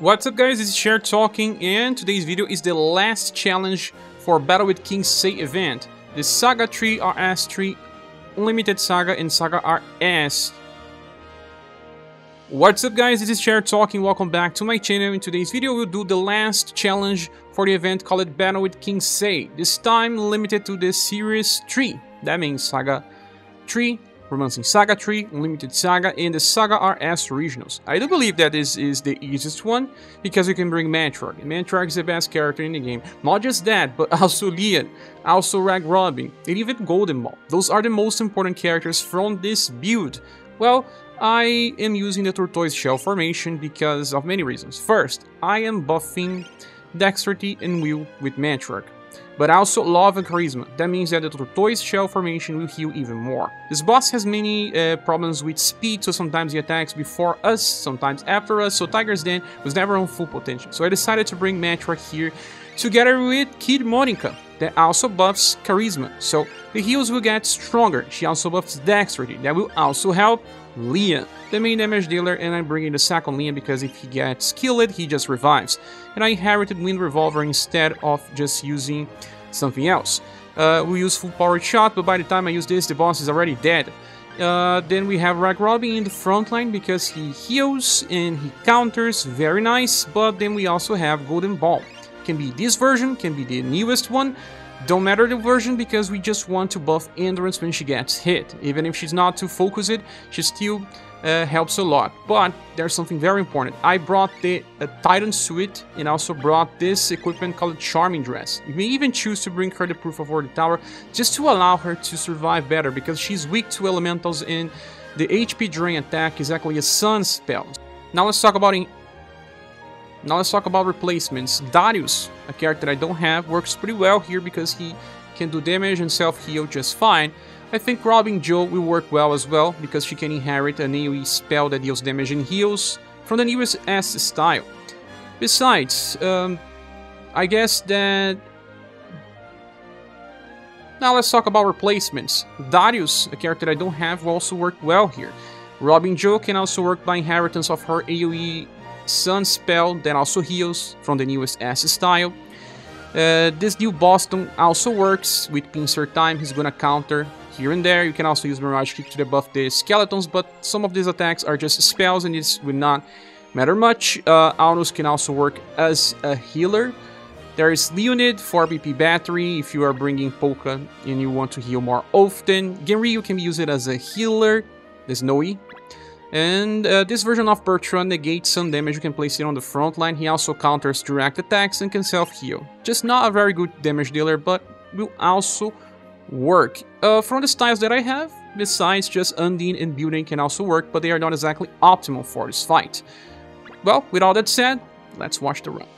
What's up guys, it's Cher Talking, and today's video is the last challenge for Battle with King Sei event. The Saga 3, RS3, Unlimited Saga and Saga RS. What's up guys, this is Cher Talking, welcome back to my channel. In today's video we'll do the last challenge for the event called Battle with King Sei. This time limited to the Series 3, that means Saga 3. Romancing Saga 3, Unlimited Saga, and the Saga RS Originals. I do believe that this is the easiest one, because you can bring Matriarch. Matriarch is the best character in the game. Not just that, but also Liam, also Rag Robin, and even Golden Ball. Those are the most important characters from this build. Well, I am using the Tortoise Shell Formation because of many reasons. First, I am buffing Dexterity and Will with Matriarch, but also Love and Charisma. That means that the Tortoise Shell Formation will heal even more. This boss has many problems with speed, so sometimes he attacks before us, sometimes after us, so Tiger's Den was never on full potential. So I decided to bring Matriarch here together with Kid Monica, that also buffs Charisma, so the heals will get stronger. She also buffs Dexterity, that will also help Liam, the main damage dealer, and I'm bringing the second Liam because if he gets killed, he just revives. And I inherited Wind Revolver instead of just using something else. We use Full Power Shot, but by the time I use this, the boss is already dead. Then we have Rag Robin in the front line because he heals and he counters, very nice. But then we also have Golden Ball. Can be this version, can be the newest one. Don't matter the version, because we just want to buff endurance when she gets hit. Even if she's not too focused, she still helps a lot. But there's something very important. I brought the Titan Suit and also brought this equipment called Charming Dress. You may even choose to bring her the Proof of Order Tower just to allow her to survive better, because she's weak to elementals and the HP drain attack is actually a sun spell. Now let's talk about replacements. Darius, a character that I don't have, works pretty well here because he can do damage and self-heal just fine. I think Robin Joe will work well as well, because she can inherit an AoE spell that deals damage and heals from the newest S style. Besides, I guess that... Now let's talk about replacements. Darius, a character that I don't have, will also work well here. Robin Joe can also work by inheritance of her AoE Sun spell that also heals from the newest S style. This new Boston also works with pincer time. He's gonna counter here and there. You can also use Mirage Kick to debuff the skeletons, but some of these attacks are just spells and this will not matter much. Alnus can also work as a healer. There is Leonid 4 BP Battery if you are bringing Polka and you want to heal more often. Genryu can use it as a healer. There's Noe. And this version of Bertrand negates some damage. You can place it on the front line. He also counters direct attacks and can self-heal. Just not a very good damage dealer, but will also work. From the styles that I have, besides just Undine and Building can also work, but they are not exactly optimal for this fight. Well, with all that said, let's watch the run.